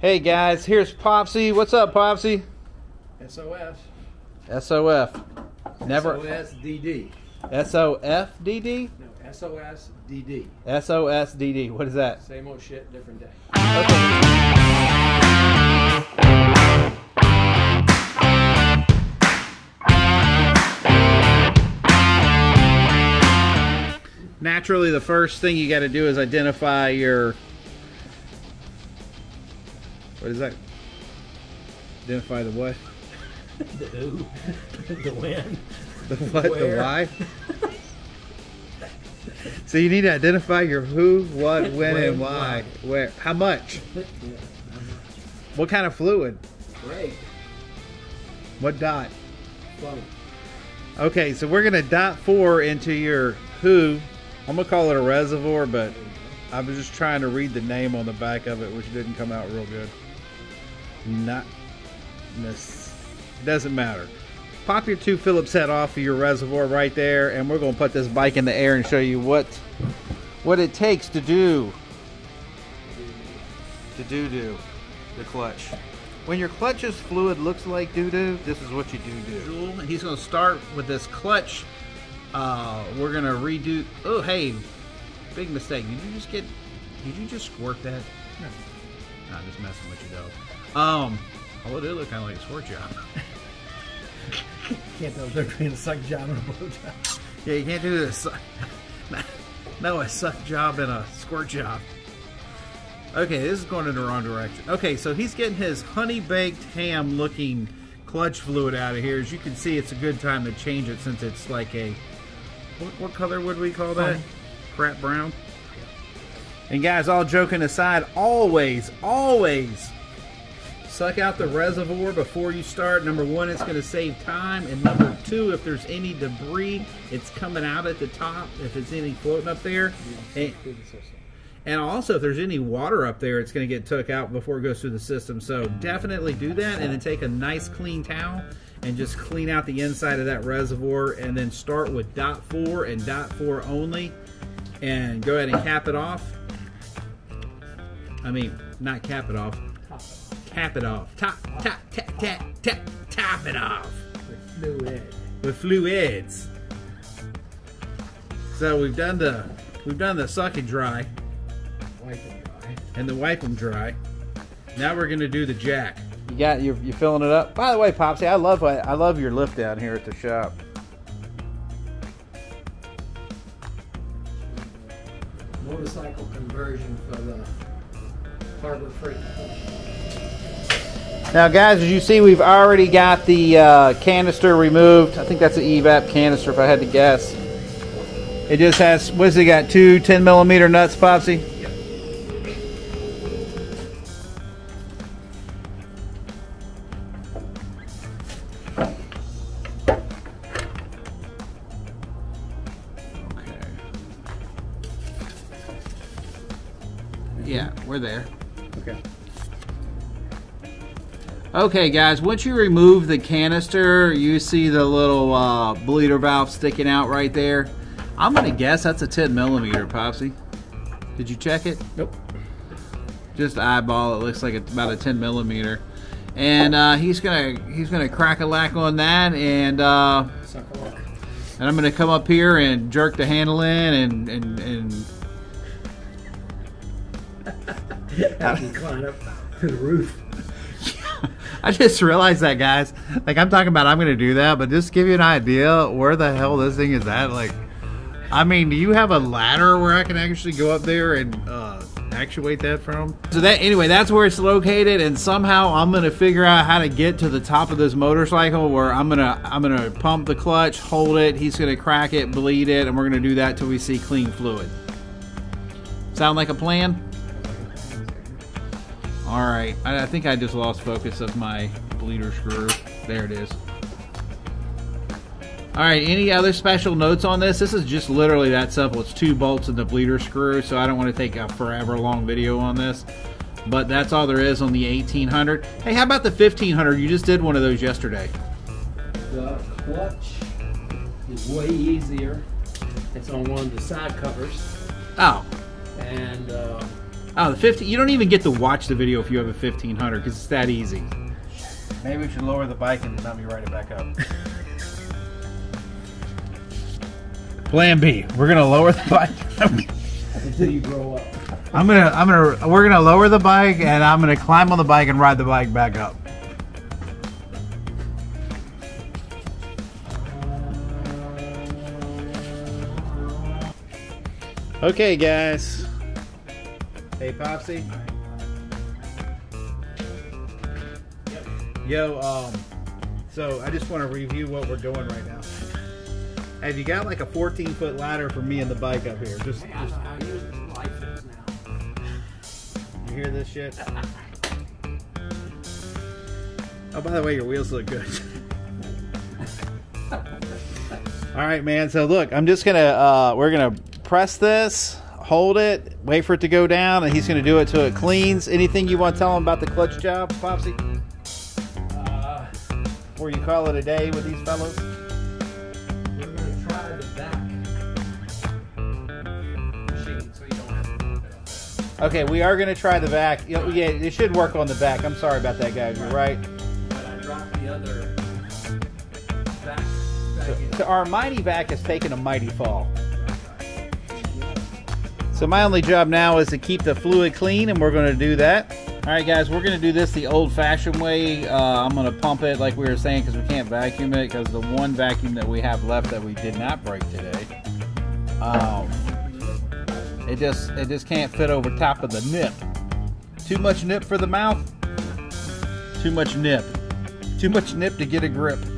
Hey guys, here's Popsy. What's up, Popsy? SOS. SOF. Never. SOSDD. SOFDD? No, SOSDD. SOSDD. What is that? Same old shit, different day. Okay. Naturally, the first thing you got to do is identify your, what is that? Identify the what? The who? The when? The what? Where? The why? So you need to identify your who, what, when and why. Where? How much? Yeah, how much? What kind of fluid? Great. What dot? Flow. Okay, so we're gonna DOT4 into your who. I'm gonna call it a reservoir, but I was just trying to read the name on the back of it, which didn't come out real good. Not this, doesn't matter. Pop your 2 Phillips head off of your reservoir right there, and we're gonna put this bike in the air and show you what it takes to do the clutch. When your clutch's fluid looks like doo-doo, this is what you do. And he's gonna start with this clutch. We're gonna redo. Oh, hey, big mistake. Did you just squirt that? No. Nah, just messing with your dog. Although it did look kind of like a squirt job. Can't tell if they're doing a suck job and a blow job. Yeah, you can't do this. No, a suck job and a squirt job. Okay, this is going in the wrong direction. Okay, so he's getting his honey-baked ham looking clutch fluid out of here. As you can see, it's a good time to change it since it's like a, what color would we call that? Crap brown. And guys, all joking aside, always suck out the reservoir before you start. Number 1, it's going to save time, and number 2, if there's any debris, it's coming out at the top. If it's any floating up there, and also if there's any water up there, it's going to get took out before it goes through the system. So definitely do that, and then take a nice clean towel and just clean out the inside of that reservoir, and then start with DOT4 and DOT4 only, and go ahead and cap it off. I mean, not cap it off. Cap it off. Top it off. With fluid. With fluids. So we've done the suck and dry. Wipe them dry. And the wipe them dry. Now we're gonna do the jack. You got you filling it up. By the way, Popsy, I love your lift down here at the shop. Motorcycle conversion for the Harbor Freight. Now, guys, as you see, we've already got the canister removed. I think that's an EVAP canister, if I had to guess. It just has, what's it got? 2 10mm nuts, Popsy. Yeah, we're there. Okay. Okay, guys, once you remove the canister, you see the little bleeder valve sticking out right there. I'm going to guess that's a 10mm, Popsy. Did you check it? Nope. Just eyeball, it looks like it's about a 10mm. And he's gonna crack a lack on that, and I'm going to come up here and jerk the handle in and I can climb up to the roof. I just realized that, guys. Like, I'm talking about I'm going to do that, but just to give you an idea where the hell this thing is at. Like, I mean, do you have a ladder where I can actually go up there and actuate that from? So that, anyway, that's where it's located, and somehow I'm going to figure out how to get to the top of this motorcycle where I'm going to pump the clutch, hold it, he's going to crack it, bleed it, and we're going to do that till we see clean fluid. Sound like a plan? All right, I think I just lost focus of my bleeder screw. There it is. All right, any other special notes on this? This is just literally that simple. It's 2 bolts and the bleeder screw, so I don't want to take a forever long video on this. But that's all there is on the 1800. Hey, how about the 1500? You just did one of those yesterday. The clutch is way easier. It's on one of the side covers. Oh. And Oh, the 50. You don't even get to watch the video if you have a 1500 because it's that easy. Maybe we should lower the bike and let me ride it back up. Plan B. We're gonna lower the bike until you grow up. We're gonna lower the bike and I'm gonna climb on the bike and ride the bike back up. Okay, guys. Hey, Popsy. Yo, so I just want to review what we're doing right now. Have you got like a 14-foot ladder for me and the bike up here? I use license now. You hear this shit? Oh, by the way, your wheels look good. All right, man. So look, I'm just gonna we're gonna press this, hold it, wait for it to go down, and he's gonna do it till it cleans. Anything you want to tell him about the clutch job, Popsy? Or you call it a day with these fellows? We're going to try the vac machine so you don't have to look it up there. Okay, we are going to try the vac. Yeah, it should work on the vac. I'm sorry about that, guys. You're right. But I dropped the other vac. So our mighty vac has taken a mighty fall. So my only job now is to keep the fluid clean, and we're going to do that. Alright guys, we're going to do this the old-fashioned way. I'm going to pump it like we were saying because we can't vacuum it because the one vacuum that we have left that we did not break today, it just can't fit over top of the nip. Too much nip for the mouth, too much nip to get a grip.